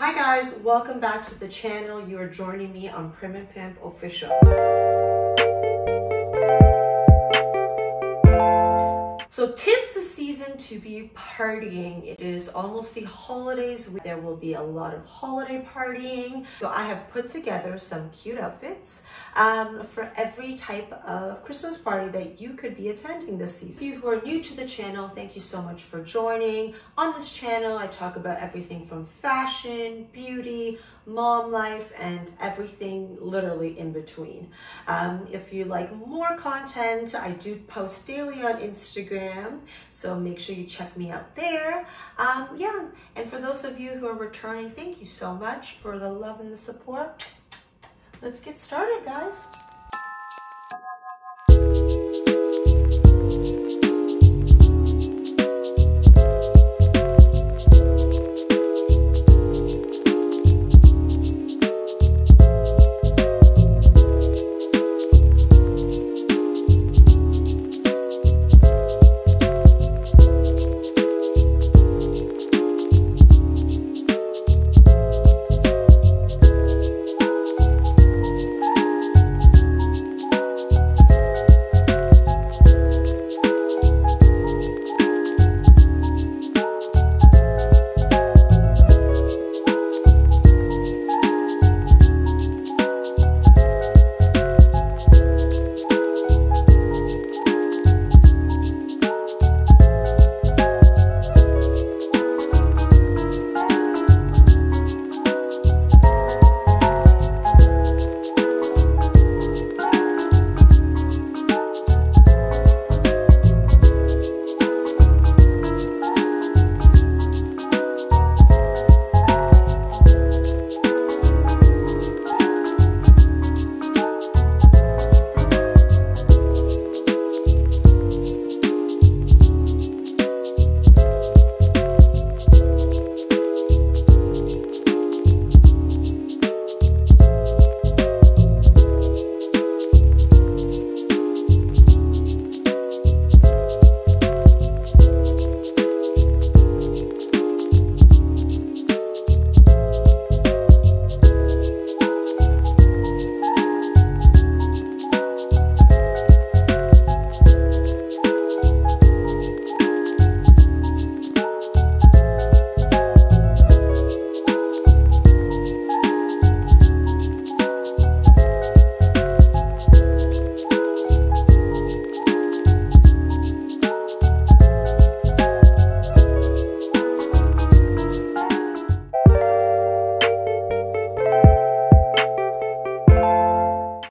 Hi guys, welcome back to the channel. You are joining me on Prim and Pimp Official. So 'tis the season to be partying. It is almost the holidays. There will be a lot of holiday partying. So I have put together some cute outfits for every type of Christmas party that you could be attending this season. If you who are new to the channel, thank you so much for joining. On this channel, I talk about everything from fashion, beauty, mom life, and everything literally in between. If you like more content, I do post daily on Instagram, so make sure you check me out there. Yeah, and for those of you who are returning, thank you so much for the love and the support. Let's get started, guys.